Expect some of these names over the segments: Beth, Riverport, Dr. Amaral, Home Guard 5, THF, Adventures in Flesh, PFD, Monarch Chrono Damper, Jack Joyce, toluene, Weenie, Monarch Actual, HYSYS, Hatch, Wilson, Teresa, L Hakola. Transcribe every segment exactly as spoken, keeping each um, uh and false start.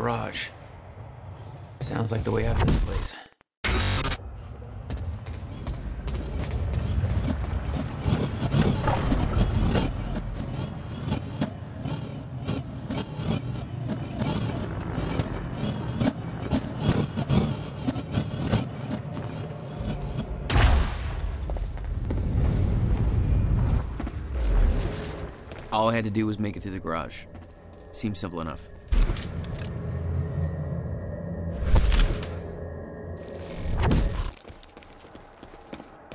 garage. Sounds like the way out of this place. All I had to do was make it through the garage. Seems simple enough.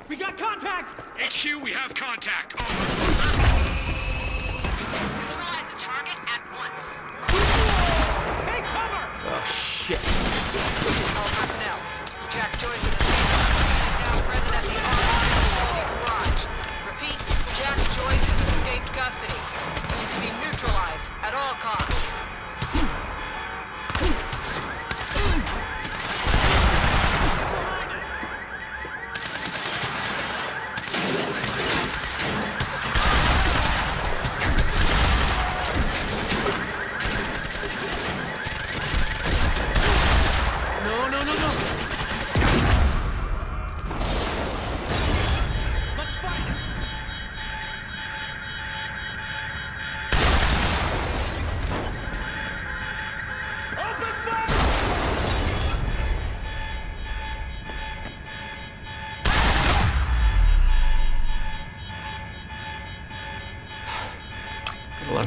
We got contact! H Q, we have contact. Over. Neutralize the target at once. Take cover! Oh, shit. All personnel. Jack Joyce and the same unit is now present at the R I facility garage. Repeat, Jack Joyce has escaped custody. Needs to be neutralized at all costs.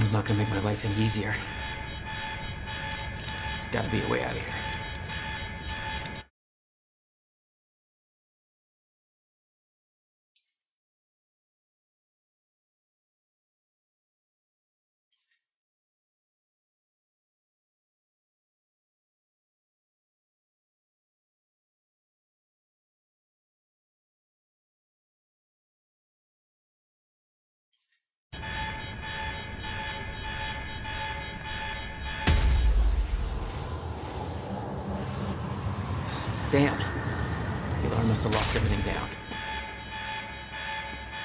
It's not gonna make my life any easier. There's gotta be a way out of here. Damn. The alarm must have locked everything down.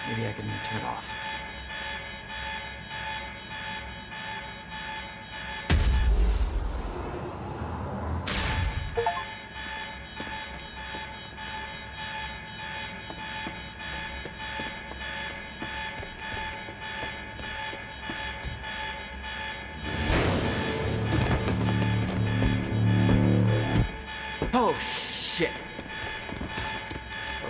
Maybe I can turn it off. Oh, shit.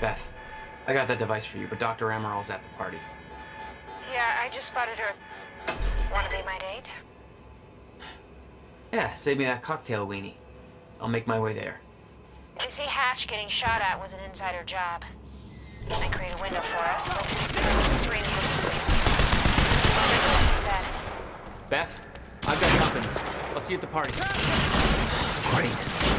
Beth, I got that device for you, but Doctor Amaral's at the party. Yeah, I just spotted her. Wanna be my date? Yeah, save me that cocktail, Weenie. I'll make my way there. They say Hatch getting shot at was an insider job. They create a window for us. Beth, I've got company. I'll see you at the party. Great.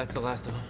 That's the last of them.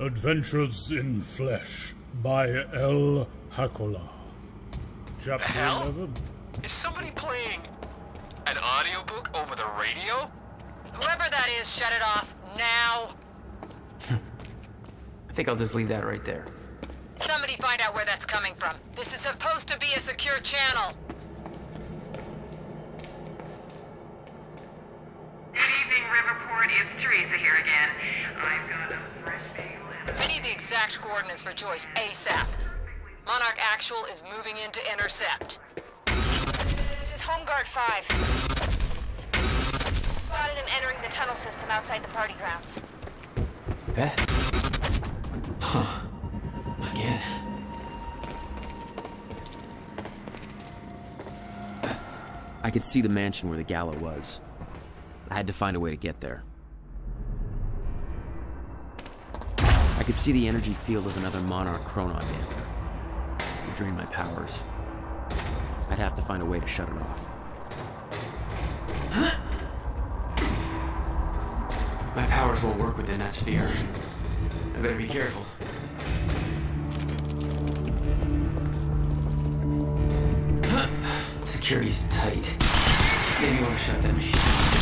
Adventures in Flesh by L Hakola. Chapter Hell? eleven. Is somebody playing an audiobook over the radio? Whoever that is, shut it off now. I think I'll just leave that right there. Somebody find out where that's coming from. This is supposed to be a secure channel. Good evening, Riverport. It's Teresa here again. I've got a fresh bagel. I need the exact coordinates for Joyce ASAP. Monarch Actual is moving in to intercept. This is Home Guard five. Spotted him entering the tunnel system outside the party grounds. Beth? Huh. Again. I could see the mansion where the gala was. I had to find a way to get there. I could see the energy field of another Monarch Chrono Damper. It drained my powers. I'd have to find a way to shut it off. Huh? My powers won't work within that sphere. I better be careful. Huh? Security's tight. Maybe you want to shut that machine off.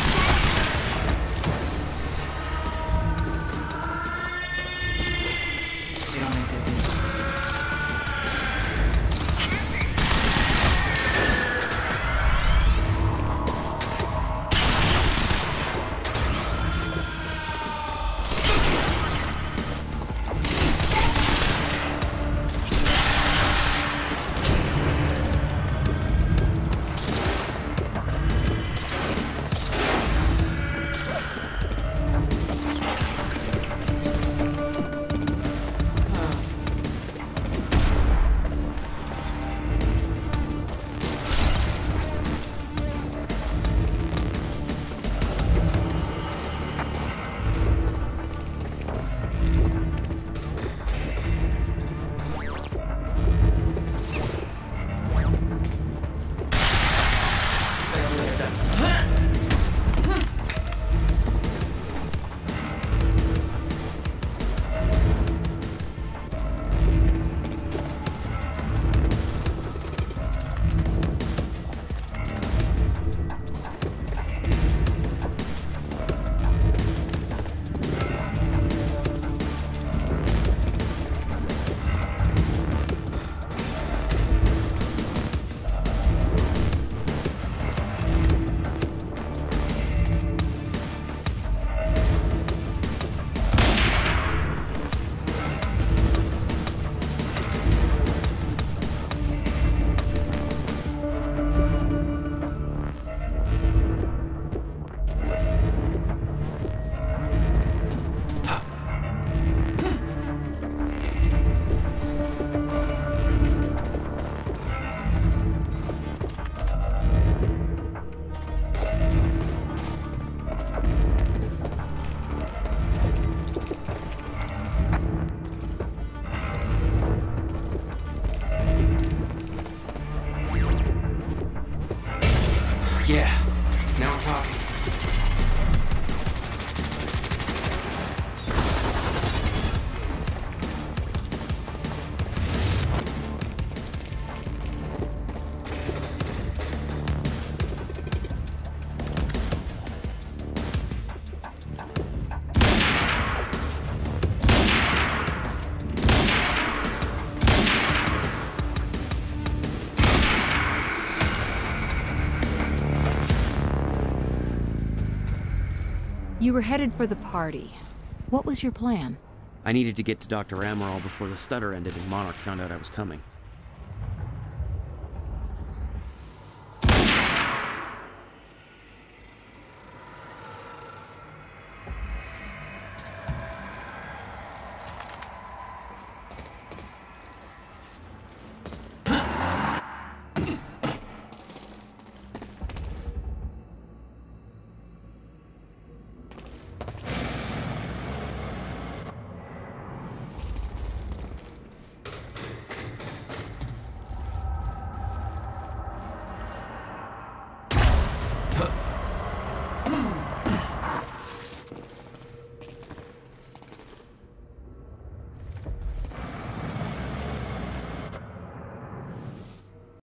You were headed for the party. What was your plan? I needed to get to Doctor Amaral before the stutter ended and Monarch found out I was coming. Hmm.